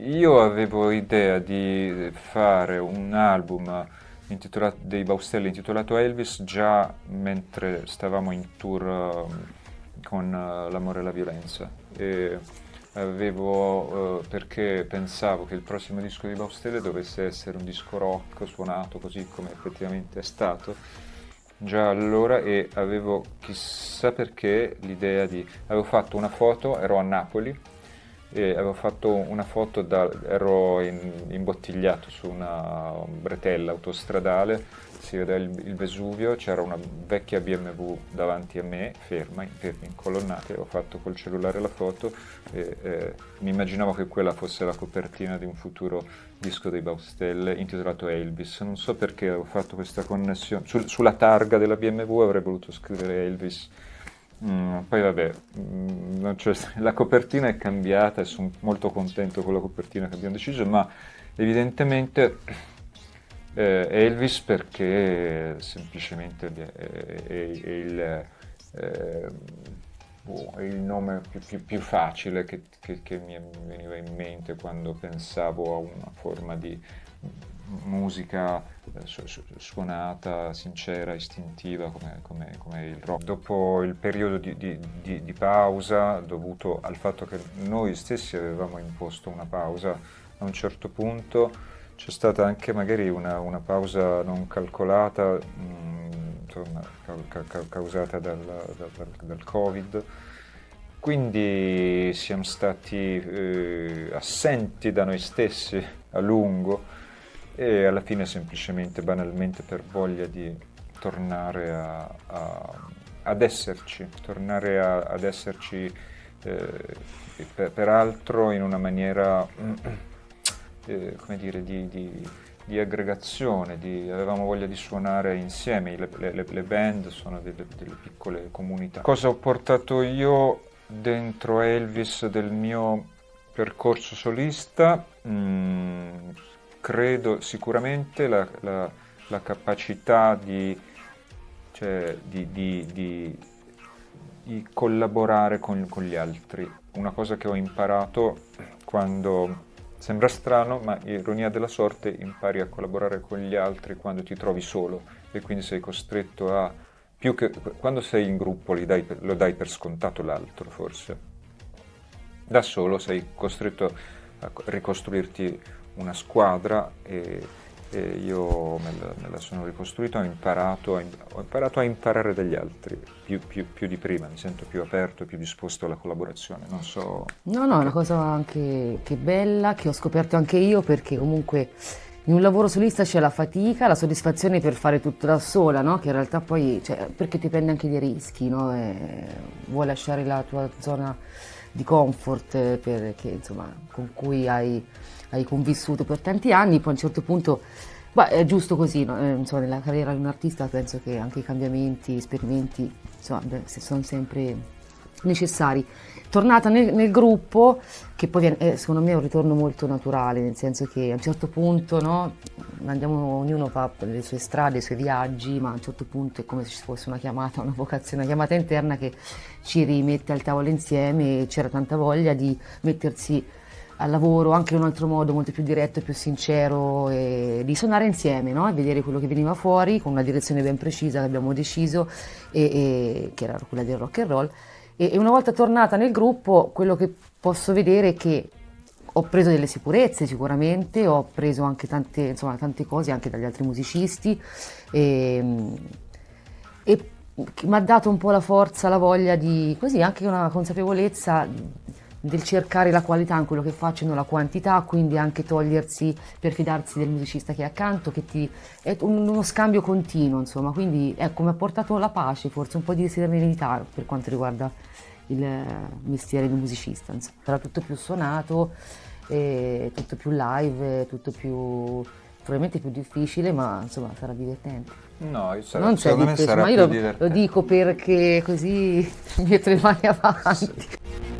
Io avevo idea di fare un album dei Baustelle intitolato Elvis già mentre stavamo in tour con L'amore e la violenza, e perché pensavo che il prossimo disco di Baustelle dovesse essere un disco rock suonato così come effettivamente è stato già allora, e avevo chissà perché l'idea di... avevo fatto una foto, ero a Napoli, e avevo fatto una foto, ero imbottigliato su una bretella autostradale, si vedeva il Vesuvio, c'era una vecchia BMW davanti a me, ferma, in colonnate, ho fatto col cellulare la foto e mi immaginavo che quella fosse la copertina di un futuro disco dei Baustelle intitolato Elvis. Non so perché avevo fatto questa connessione, sulla targa della BMW avrei voluto scrivere Elvis. Poi vabbè, cioè, la copertina è cambiata e sono molto contento con la copertina che abbiamo deciso, ma evidentemente Elvis perché semplicemente è il nome più facile che mi veniva in mente quando pensavo a una forma di musica suonata, sincera, istintiva come il rock. Dopo il periodo di pausa, dovuto al fatto che noi stessi avevamo imposto una pausa, a un certo punto c'è stata anche magari una pausa non calcolata, insomma, causata dal Covid. Quindi siamo stati assenti da noi stessi a lungo, e alla fine semplicemente, banalmente, per voglia di tornare ad esserci, tornare ad esserci peraltro in una maniera, come dire, di aggregazione, avevamo voglia di suonare insieme, le band sono delle piccole comunità. Cosa ho portato io dentro Elvis del mio percorso solista? Credo sicuramente la capacità di collaborare con gli altri. Una cosa che ho imparato quando, sembra strano, ma ironia della sorte, impari a collaborare con gli altri quando ti trovi solo, e quindi sei costretto a, più che quando sei in gruppo lo dai per scontato l'altro forse, da solo sei costretto a ricostruirti una squadra, e io me la sono ricostruita, ho imparato a imparare dagli altri più di prima, mi sento più aperto, più disposto alla collaborazione, non so... No, è una cosa anche che bella, che ho scoperto anche io, perché comunque in un lavoro solista c'è la fatica, la soddisfazione per fare tutto da sola, no? Che in realtà poi, cioè, perché ti prendi anche dei rischi, no? Vuoi lasciare la tua zona di comfort perché, insomma, con cui hai convissuto per tanti anni, poi a un certo punto, beh, è giusto così, no? Insomma, nella carriera di un artista penso che anche i cambiamenti, gli esperimenti, insomma, beh, sono sempre necessari. Tornata nel gruppo, che poi viene, secondo me è un ritorno molto naturale, nel senso che a un certo punto, no, ognuno fa le sue strade, i suoi viaggi, ma a un certo punto è come se ci fosse una chiamata, una vocazione, una chiamata interna che ci rimette al tavolo insieme, e c'era tanta voglia di mettersi al lavoro anche in un altro modo, molto più diretto e più sincero, e di suonare insieme, no? E vedere quello che veniva fuori con una direzione ben precisa che abbiamo deciso, e che era quella del rock and roll. E una volta tornata nel gruppo, quello che posso vedere è che ho preso delle sicurezze sicuramente, ho preso anche tante cose anche dagli altri musicisti, e mi ha dato un po' la forza, la voglia di, così, anche una consapevolezza del cercare la qualità in quello che faccio, non la quantità, quindi anche togliersi per fidarsi del musicista che è accanto, è uno scambio continuo, insomma, quindi ecco, mi ha portato la pace, forse un po' di serenità per quanto riguarda il mestiere di musicista, insomma. Era tutto più suonato, tutto più live, tutto più... probabilmente più difficile, ma insomma sarà divertente. No, non c'è difficile, ma io lo dico perché così metto le mani avanti. Sì.